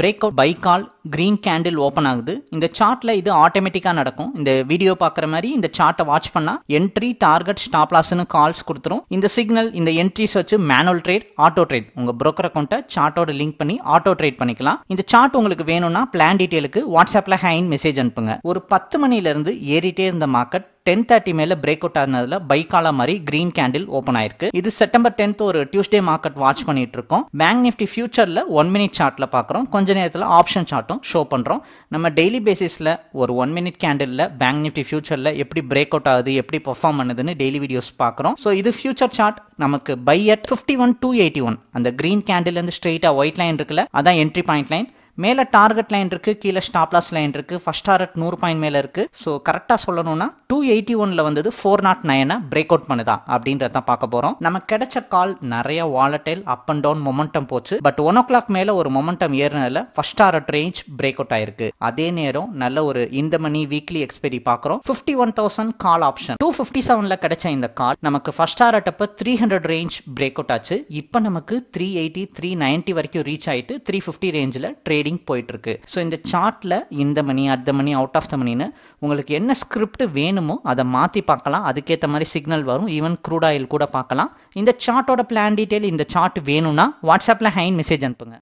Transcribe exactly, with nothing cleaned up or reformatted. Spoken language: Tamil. breakout buy call green candle open ஆகுது. இந்த chartல இது ஆட்டோமேட்டிக்கா நடக்கும். இந்த வீடியோ பார்க்குற மாதிரி இந்த chartஐ வாட்ச் பண்ணா entry target stop lossனு கால்ஸ் கொடுத்துரும். இந்த சிக்னல் இந்த entries வச்சு manual trade, auto trade உங்க broker account chartஓட லிங்க் பண்ணி auto trade பண்ணிக்கலாம். இந்த chart உங்களுக்கு வேணும்னா plan detailக்கு WhatsAppல hi மெசேஜ் அனுப்புங்க. ஒரு பத்து மணில இருந்து ஏறிட்டே இருந்த மார்க்கெட் ten thirty மேல break out ஆனதுல பை காலா மாதிரி green candle open ஆயிருக்கு. இது செப்டம்பர் tenth ஒரு Tuesday market watch பண்ணிட்டு இருக்கோம். Bank Nifty futureல one minute chartல பார்க்கறோம். கொஞ்ச நேரத்துல option chartடும் show பண்றோம். நம்ம daily basisல ஒரு one minute candleல Bank Nifty futureல எப்படி break out ஆகுது, எப்படி perform பண்ணுதுன்னு daily videos பார்க்கறோம். சோ இது future chart நமக்கு buy at fifty-one two eighty-one அந்த green candle இருந்து ஸ்ட்ரைட்டா white line இருக்குல, அதான் entry point line. மேல target line இருக்கு, கீழ stop loss line இருக்கு, first target நூறு பாயிண்ட் மேல இருக்கு. சோ கரெக்ட்டா சொல்லணும்னா two eighty-one ல வந்தது four oh nine break out பண்ணுதா அப்படின்றத தான் பார்க்க போறோம். நமக்கு கிடைச்ச கால் நிறைய volatile up and down momentum போச்சு. பட் one o'clock மேல ஒரு momentum ஏறினதுல first target range break out ஆயிருக்கு. அதே நேரம் நல்ல ஒரு இந்த மணி வீக்லி எக்ஸ்பைரி பார்க்கறோம். fifty-one thousand call option two fifty-seven ல கிடைச்ச இந்த கால் நமக்கு first target அப்ப three hundred range break out ஆச்சு. இப்போ நமக்கு three eighty three ninety வரைக்கும் ரீச் ஆயிட்டு three fifty ரேஞ்சில ட்ரேடிங் போயிட்டு இருக்கு. சோ இந்த சார்ட்ல இந்த மணி அத மணி அவுட் ஆஃப் த மணின்னு உங்களுக்கு என்ன ஸ்கிரிப்ட் வேணுமோ அதை மாத்தி பார்க்கலாம். அதுக்கேத்த மாதிரி சிக்னல் வரும். ஈவன் க்ரூட் ஆயில் கூட பார்க்கலாம். இந்த சார்ட்டோட பிளான் டீடைல் இந்த சார்ட் வேணும்னா வாட்ஸ்அப்ல ஹைன் மெசேஜ் அனுப்புங்க.